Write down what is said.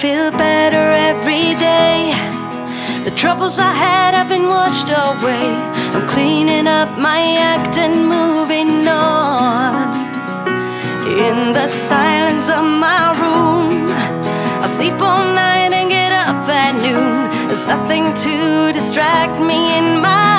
feel better every day. The troubles I had have been washed away. I'm cleaning up my act and moving on. In the silence of my room, I'll sleep all night and get up at noon. There's nothing to distract me in my